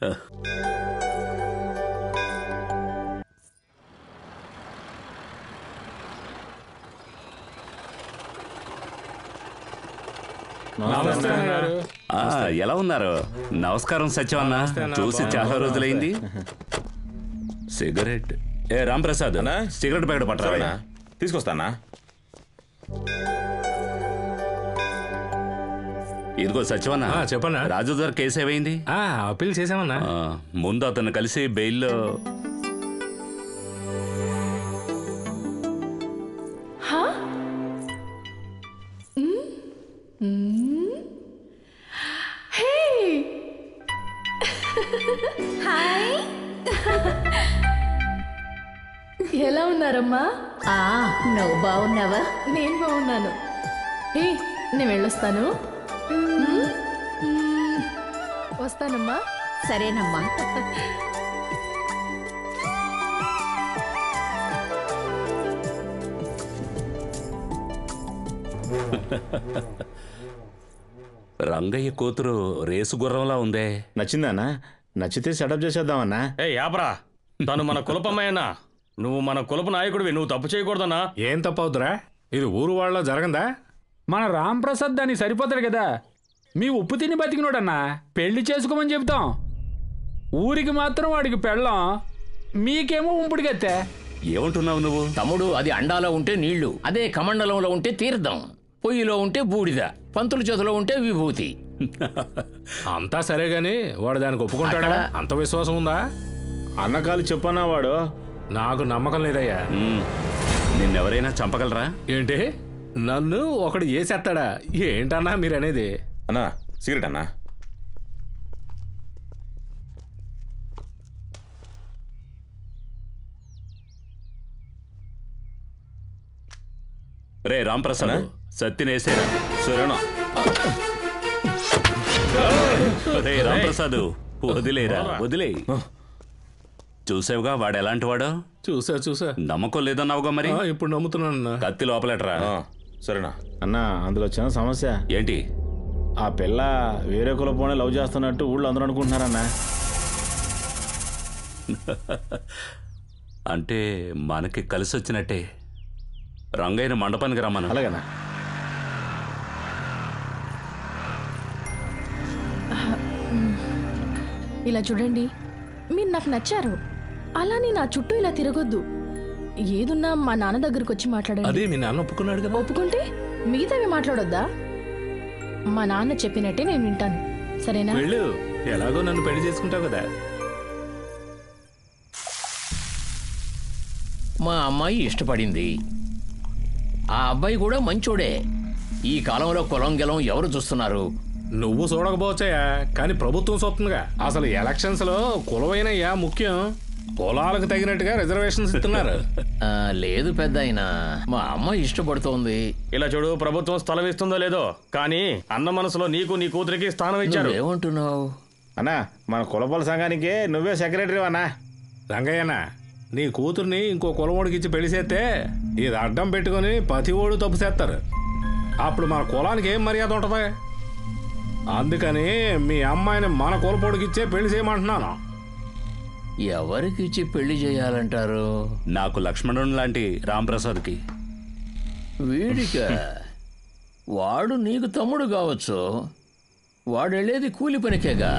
ఎలా ఉన్నారు? నమస్కారం సత్యం అన్న, చూసి చాలా రోజులైంది. సిగరెట్ ఏ రాంప్రసాద్ అన్న, సిగరెట్ ప్యాకెట్ పట్టరా? తీసుకొస్తానా? ఇదిగో సత్యవన్న, చెప్పన్నా రాజు గారు కేసు ఏమైంది? అప్పీల్ చేసామన్నా. ముందు అతను కలిసి బెయిల్లో ఎలా ఉన్నారమ్మా? నువ్వు బాగున్నావా? నేను బాగున్నాను. ఏ నేను వెళ్ళొస్తాను, వస్తానమ్మా. సరేనమ్మా. రంగయ్య కూతురు రేసు గుర్రంలా ఉందే, నచ్చిందానా? నచ్చితే సెటప్ చేసేద్దామన్నా. ఏ యాపరా, తను మన కులపమ్మాయనా, నువ్వు మన కులపు నాయకుడివి, నువ్వు తప్పు చేయకూడదన్నా. ఏం తప్పు అవుతురా? ఇది ఊరు వాళ్ళలో జరగందా? మన రాంప్రసాద్ దాన్ని సరిపోతాడు కదా, మీ ఉప్పు తిని బతికినోడన్నా, పెళ్లి చేసుకోమని చెబుతాం. ఊరికి మాత్రం వాడికి పెళ్ళం, మీకేమో ఉంపుడుగెత్తే. ఏమంటున్నావు నువ్వు? తమ్ముడు, అది అండాలో ఉంటే నీళ్లు, అదే కమండలంలో ఉంటే తీర్థం, పొయ్యిలో ఉంటే బూడిద, పంతుల చేతిలో ఉంటే విభూతి. అంతా సరే గాని వాడు దానికి ఒప్పుకుంటాడా? అంత విశ్వాసం ఉందా? అన్నకాలు చెప్పనా వాడు? నాకు నమ్మకం లేదయ్యా. నిన్నెవరైనా చంపగలరా ఏంటి? నన్ను ఒకడు ఏసేస్తాడా ఏంటన్నా మీరనేది? అన్నా సిగరెట్ అన్నా. రే రాంప్రసాద్, సత్తినేసేరా సురేణ. రే రాంప్రసాద్ వదిలేరా, వదిలే. చూసావుగా వాడు ఎలాంటి వాడు. చూసా చూసా. నమ్మకం లేదన్నావుగా, మరి ఇప్పుడు నమ్ముతున్నాను. కత్తి లోపలెట్రా. సరేనా అన్నా, అందులో చిన్న సమస్య. ఏంటి? ఆ పిల్ల వేరే కులపోనే లవ్ చేస్తున్నట్టు ఊళ్ళో అందరూ అనుకుంటున్నారన్నా. అంటే మనకి కలిసి వచ్చినట్టే. రంగైన మండపానికి రమ్మను. అలాగేనా? ఇలా చూడండి, మీరు నాకు నచ్చారు, అలానే నా చుట్టూ ఇలా తిరగొద్దు. ఏదున్నా మా నాన్న దగ్గరకు వచ్చి మాట్లాడండి. అదే మీ నాన్న ఒప్పుకున్నాడు కదా. ఒప్పుకుంటే మిగతావి మాట్లాడొద్దా? మా నాన్న చెప్పినట్టే నేను వింటాను, సరేనా? వెళ్ళు, ఎలాగో నన్ను పెళ్లి చేసుకుంటావు కదా. మా అమ్మాయి ఇష్టపడింది, ఆ అబ్బాయి కూడా మంచోడే. ఈ కాలంలో కులం గెలం ఎవరు చూస్తున్నారు? నువ్వు చూడకపోవచ్చాయా, కానీ ప్రభుత్వం చూస్తుందిగా. అసలు ఎలక్షన్స్ లో కులమైనయ్యా ముఖ్యం, కులాలకు తగినట్టుగా రిజర్వేషన్స్ ఇస్తున్నారు. లేదు పెద్ద అయినా, మా అమ్మ ఇష్టపడుతోంది. ఇలా చూడు, ప్రభుత్వం స్థలం ఇస్తుందో లేదో కానీ అన్న మనసులో నీకు నీ కూతురికి స్థానం ఇచ్చారు. ఏమంటున్నావు అన్నా? మన కులపల సంఘానికి నువ్వే సెక్రటరీ అన్నా. రంగయ్యన్న, నీ కూతుర్ని ఇంకో కులమోడికి ఇచ్చి పెళ్లి చేస్తే ఇది అడ్డం పెట్టుకుని ప్రతి ఓడు తప్పు చేస్తారు. అప్పుడు మన కులానికి ఏం మర్యాద ఉంటుంది? అందుకని మీ అమ్మాయిని మన కులపోడికి ఇచ్చే పెళ్లి చేయమంటున్నాను. ఎవరికి ఇచ్చి పెళ్లి చేయాలంటారు? నాకు లక్ష్మణుడు లాంటి రాంప్రసాద్కి. వీడిక? వాడు నీకు తమ్ముడు కావచ్చు, వాడు వెళ్ళేది కూలి పనికేగా.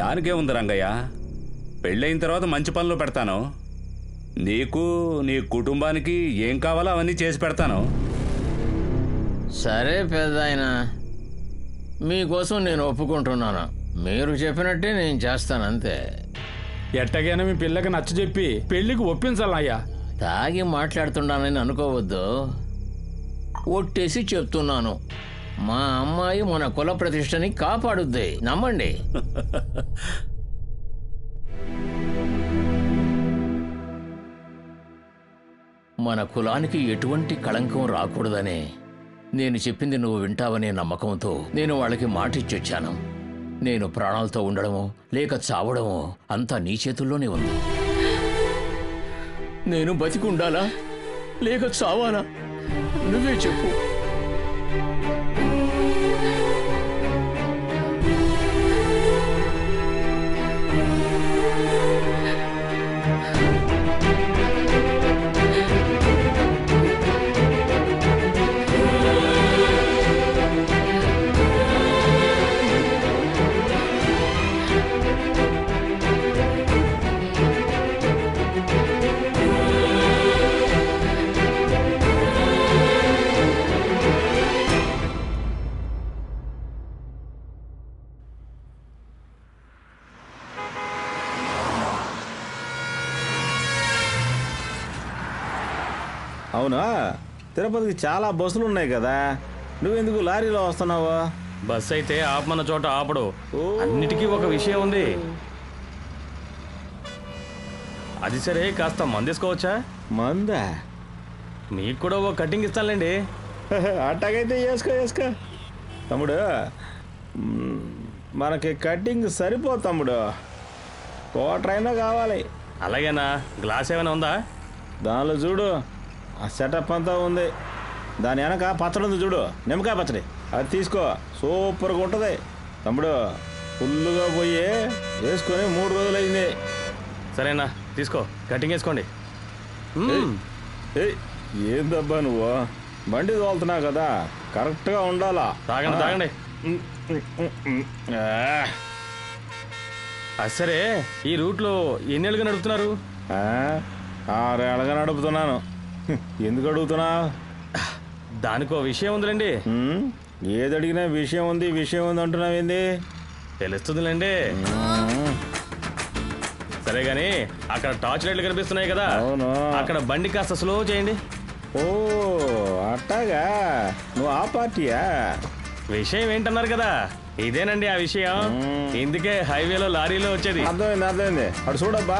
దానికే ఉంది రంగయ్య, పెళ్ళైన తర్వాత మంచి పనులు పెడతాను, నీకు నీ కుటుంబానికి ఏం కావాలో అవన్నీ చేసి పెడతాను. సరే పెద్దాయన, మీకోసం నేను ఒప్పుకుంటున్నాను, మీరు చెప్పినట్టే నేను చేస్తాను, అంతే. ఎట్టగైనా మీ పిల్లకి నచ్చ చెప్పి పెళ్లికి ఒప్పించాలయ్యా. తాగి మాట్లాడుతున్నానని అనుకోవద్దు, ఒట్టేసి చెప్తున్నాను, మా అమ్మాయి మన కుల ప్రతిష్టని కాపాడుద్ది, నమ్మండి. మన కులానికి ఎటువంటి కళంకం రాకూడదనే నేను చెప్పింది నువ్వు వింటావనే నమ్మకంతో నేను వాళ్ళకి మాటిచ్చొచ్చాను. నేను ప్రాణాలతో ఉండడమో లేక చావడమో అంతా నీ చేతుల్లోనే ఉంది. నేను బతికి ఉండాలా లేక చావాలా నువ్వే చెప్పు. అవునా, తిరుపతికి చాలా బస్సులు ఉన్నాయి కదా, నువ్వెందుకు లారీలో వస్తున్నావా? బస్ అయితే ఆపమన చోట ఆపడు. అన్నిటికీ ఒక విషయం ఉంది. అది సరే, కాస్త మందేసుకోవచ్చా? మందా? మీకు కూడా ఓ కటింగ్ ఇస్తానులేండి. అట్టాగైతే వేసుకో తమ్ముడు, మనకి కటింగ్ సరిపో తమ్ముడు, కోట్రైనా కావాలి. అలాగేనా? గ్లాస్ ఏమైనా ఉందా? దానిలో చూడు, ఆ సెటప్ అంతా ఉంది. దాని వెనక పచ్చడి ఉంది చూడు, నిమ్మకాయ పచ్చడి, అది తీసుకో, సూపర్గా ఉంటుంది తమ్ముడు. ఫుల్గా పోయి వేసుకొని 3 రోజులు అయింది. సరేనా, తీసుకో, కటింగ్ వేసుకోండి. ఏందబ్బా నువ్వు బండి తోలుతున్నావు కదా, కరెక్ట్గా ఉండాలా? తాగండి. సరే, ఈ రూట్లో ఎన్నేళ్ళుగా నడుపుతున్నారు? 6 ఏళ్ళుగా నడుపుతున్నాను. ఎందుకు అడుగుతున్నా? దానికో విషయం ఉందిలేండి. ఏది అడిగినా విషయం ఉంది అంటున్నావేంది? తెలుస్తుందిలేండి. సరే గాని, అక్కడ టార్చ్ లైట్లు కనిపిస్తున్నాయి కదా, అక్కడ బండి కాస్త స్లో చేయండి. ఓ అట్టాగా, నువ్వు ఆ పార్టీయా? విషయం ఏంటన్నారు కదా, ఇదేనండి ఆ విషయం. ఇందుకే హైవేలో లారీలో వచ్చేది. అర్థమైంది. అటు చూడబ్బా,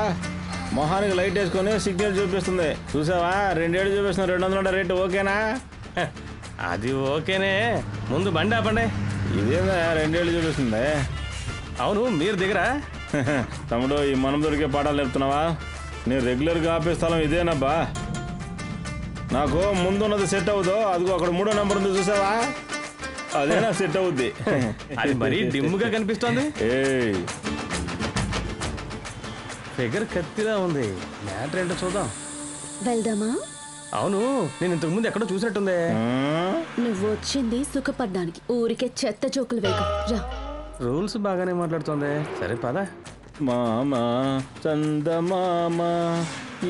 మొహానికి లైట్ వేసుకొని సిగ్నల్ చూపిస్తుంది, చూసావా? 2 ఏళ్ళు చూపిస్తున్నా. 200 రేటు ఓకేనా? అది ఓకేనే, ముందు బండి ఆపండి. ఇదేనా 2 ఏళ్ళు చూపిస్తుంది? అవును, మీరు దిగరా తమ్ముడు? ఈ మనం దొరికే పాఠాలు నేర్పుతున్నావా? నేను రెగ్యులర్గా ఆపే స్థలం ఇదేనబ్బా. నాకు ముందున్నది సెట్ అవుదో, అదిగో అక్కడ 3వ నెంబర్ ఉంది చూసావా, అదేనా సెట్ అవుద్ది. అది మరీ డిమ్గా కనిపిస్తుంది. దగ్గర కత్తిలా ఉంది. మ్యాటర్ ఏంటో చూద్దాం, వెళ్దామా? అవును, నేను ఇంతకు ముందు ఎక్కడో చూసినట్టుంది. నువ్వు వచ్చింది సుఖపడ్డానికి, ఊరికే చెత్త జోకులు వేయకు. రా, రూల్స్ బాగానే మాట్లాడుతుంది. సరే పద. మామ చందమామ,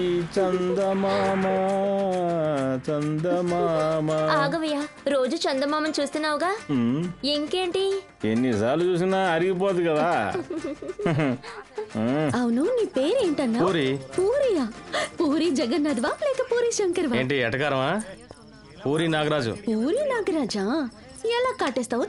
ఈ చందమామ చందమామ. ఆగవయ్యా, రోజు చందమామని చూస్తున్నావుగా, ఇంకేంటి? ఎన్నిసార్లు చూసినా అరిగిపోదు కదా. అవును, నీ పేరేంటన్నా? పూరియా? పూరి జగన్నాథ్వా లేక పూరి శంకర్వా? ఏంటి ఎటకారమా? పూరి నాగరాజు. పూరి నాగరాజా? ఎలా కాటేస్తావు